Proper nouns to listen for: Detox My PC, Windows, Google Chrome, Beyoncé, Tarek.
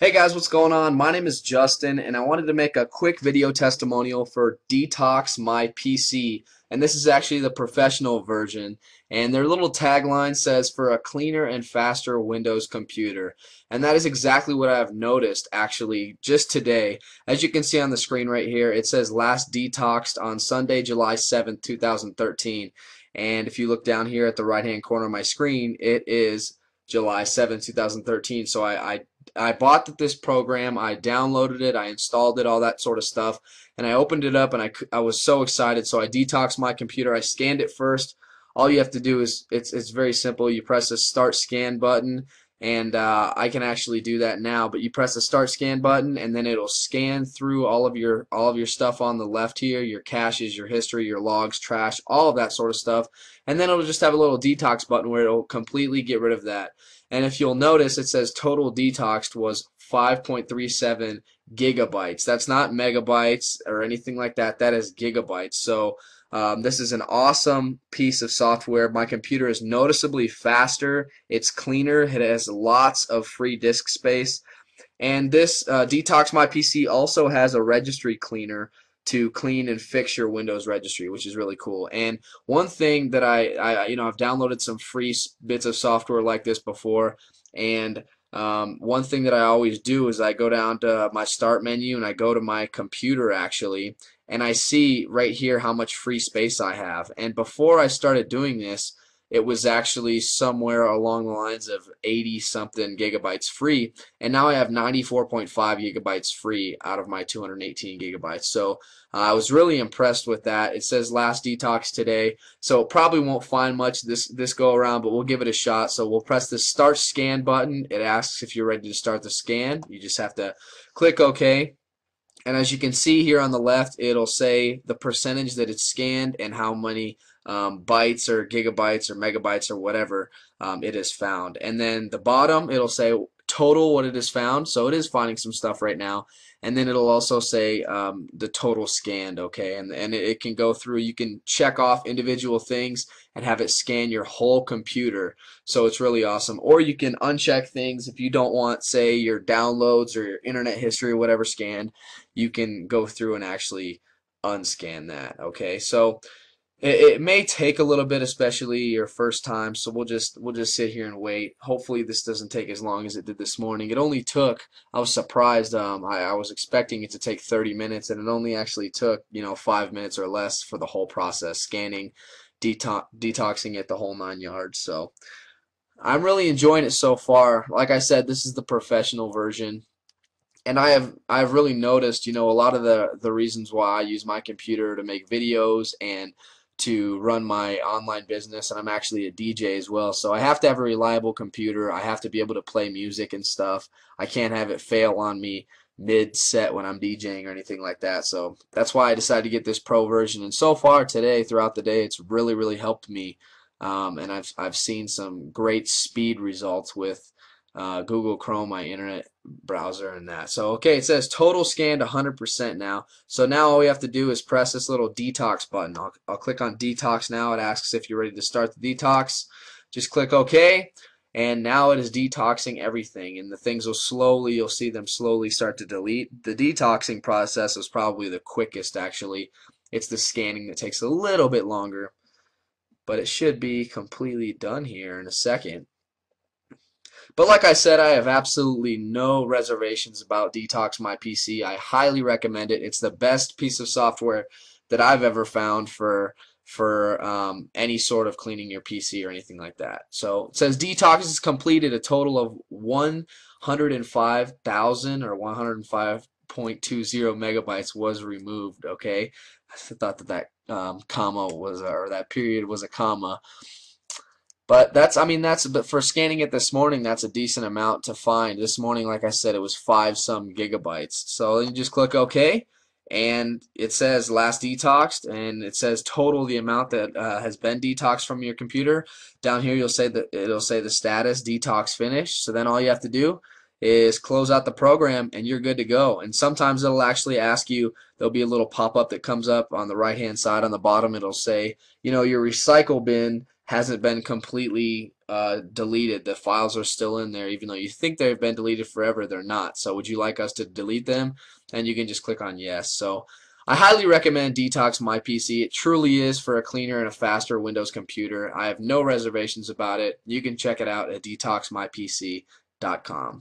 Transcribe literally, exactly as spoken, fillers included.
Hey guys, what's going on? My name is Justin and I wanted to make a quick video testimonial for Detox My P C, and this is actually the professional version, and their little tagline says for a cleaner and faster Windows computer, and that is exactly what I have noticed actually just today. As you can see on the screen right here, it says last detoxed on Sunday, July seventh two thousand thirteen, and if you look down here at the right hand corner of my screen, it is July seventh two thousand thirteen. So I, I I bought this program, I downloaded it, I installed it, all that sort of stuff, and I opened it up and I, I was so excited, so I detoxed my computer. I scanned it first. All you have to do is, it's, it's very simple, you press the start scan button, and uh, I can actually do that now, but you press the start scan button and then it'll scan through all of your all of your stuff on the left here, your caches, your history, your logs, trash, all of that sort of stuff, and then it'll just have a little detox button where it'll completely get rid of that. And if you'll notice, it says total detoxed was five point three seven gigabytes. That's not megabytes or anything like that, that is gigabytes. So Um, this is an awesome piece of software. My computer is noticeably faster, it's cleaner, it has lots of free disk space, and this uh, Detox My P C also has a registry cleaner to clean and fix your Windows registry, which is really cool. And one thing that I, I you know, I've downloaded some free bits of software like this before, and Um, one thing that I always do is I go down to my start menu and I go to my computer actually, and I see right here how much free space I have. And before I started doing this, it was actually somewhere along the lines of eighty something gigabytes free, and now I have ninety-four point five gigabytes free out of my two hundred eighteen gigabytes. So uh, I was really impressed with that. It says last detox today, so it probably won't find much this this go around, but we'll give it a shot. So we'll press the start scan button. It asks if you're ready to start the scan. You just have to click OK. And as you can see here on the left, it'll say the percentage that it's scanned and how many um, bytes or gigabytes or megabytes or whatever um, it has found. And then the bottom, it'll say total what it has found, so it is finding some stuff right now. And then it'll also say um, the total scanned, okay, and, and it can go through, you can check off individual things and have it scan your whole computer, so it's really awesome. Or you can uncheck things if you don't want, say, your downloads or your internet history or whatever scanned, you can go through and actually unscan that, okay. So it may take a little bit, especially your first time, so we'll just we'll just sit here and wait. Hopefully this doesn't take as long as it did this morning. It only took, I was surprised, um, I, I was expecting it to take thirty minutes, and it only actually took, you know, five minutes or less for the whole process, scanning, deto detoxing it, the whole nine yards. So I'm really enjoying it so far. Like I said, this is the professional version. And I have I've really noticed, you know, a lot of the, the reasons why I use my computer to make videos and to run my online business, and I'm actually a D J as well, so I have to have a reliable computer, I have to be able to play music and stuff, I can't have it fail on me mid-set when I'm DJing or anything like that, so that's why I decided to get this pro version. And so far today, throughout the day, it's really really helped me, um, and I've, I've seen some great speed results with Uh, Google Chrome, my internet browser, and that. So okay, it says total scanned one hundred percent now, so now all we have to do is press this little detox button. I'll, I'll click on detox now. It asks if you're ready to start the detox. Just click OK, and now it is detoxing everything, and the things will slowly, you'll see them slowly start to delete. The detoxing process is probably the quickest actually, it's the scanning that takes a little bit longer, but it should be completely done here in a second. But like I said, I have absolutely no reservations about Detox My P C. I highly recommend it. It's the best piece of software that I've ever found for for um, any sort of cleaning your P C or anything like that. So it says Detox has completed a total of one hundred five thousand or one hundred five thousand zero point two zero megabytes was removed, okay. I thought that that um, comma was, or that period was a comma. But that's, I mean, that's, but for scanning it this morning, that's a decent amount to find. This morning, like I said, it was five some gigabytes. So you just click OK, and it says last detoxed, and it says total the amount that uh, has been detoxed from your computer. Down here, you'll say that it'll say the status detox finished. So then all you have to do is close out the program, and you're good to go. And sometimes it'll actually ask you. There'll be a little pop-up that comes up on the right-hand side on the bottom. It'll say, you know, your recycle bin hasn't been completely uh, deleted. The files are still in there, even though you think they've been deleted forever, they're not. So would you like us to delete them? And you can just click on yes. So I highly recommend Detox My P C. It truly is for a cleaner and a faster Windows computer. I have no reservations about it. You can check it out at detox my P C dot com.